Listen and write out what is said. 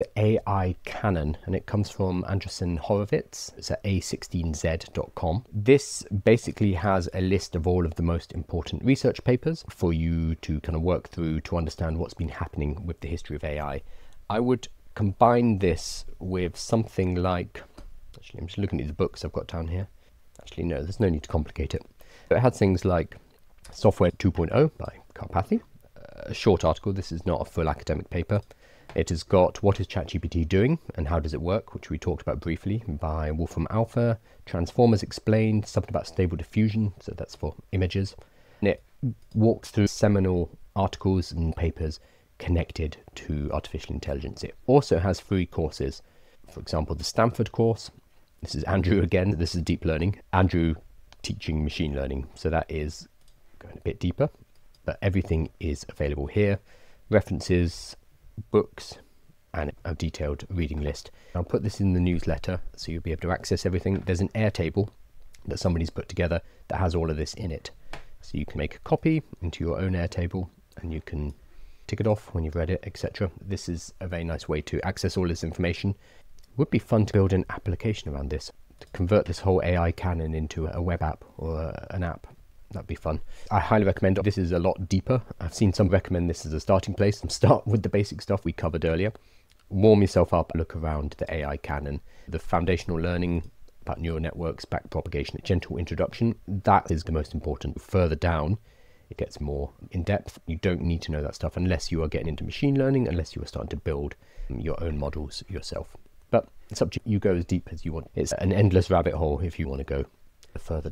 the AI Canon, and it comes from Andreessen Horowitz. It's at a16z.com. This basically has a list of all of the most important research papers for you to kind of work through to understand what's been happening with the history of AI. I would combine this with something like, actually, I'm just looking at the books I've got down here. Actually, no, there's no need to complicate it. But it had things like Software 2.0 by Karpathy, a short article. This is not a full academic paper. It has got What is ChatGPT Doing and How Does It Work, which we talked about briefly, by Wolfram Alpha, Transformers Explained, something about stable diffusion, so that's for images. And it walks through seminal articles and papers connected to artificial intelligence. It also has free courses, for example, the Stanford course. This is Andrew again, this is deep learning. Andrew teaching machine learning, so that is going a bit deeper, but everything is available here. References, books, and a detailed reading list. I'll put this in the newsletter so you'll be able to access everything. There's an Airtable that somebody's put together that has all of this in it. So you can make a copy into your own Airtable and you can tick it off when you've read it, etc. This is a very nice way to access all this information. It would be fun to build an application around this, to convert this whole AI Canon into a web app or an app. That'd be fun. I highly recommend. This is a lot deeper. I've seen some recommend this as a starting place. Start with the basic stuff we covered earlier. Warm yourself up, look around the AI Canon. The foundational learning about neural networks, backpropagation, a gentle introduction, that is the most important. Further down, it gets more in depth. You don't need to know that stuff unless you are getting into machine learning, unless you are starting to build your own models yourself. But it's up to you, go as deep as you want. It's an endless rabbit hole if you want to go further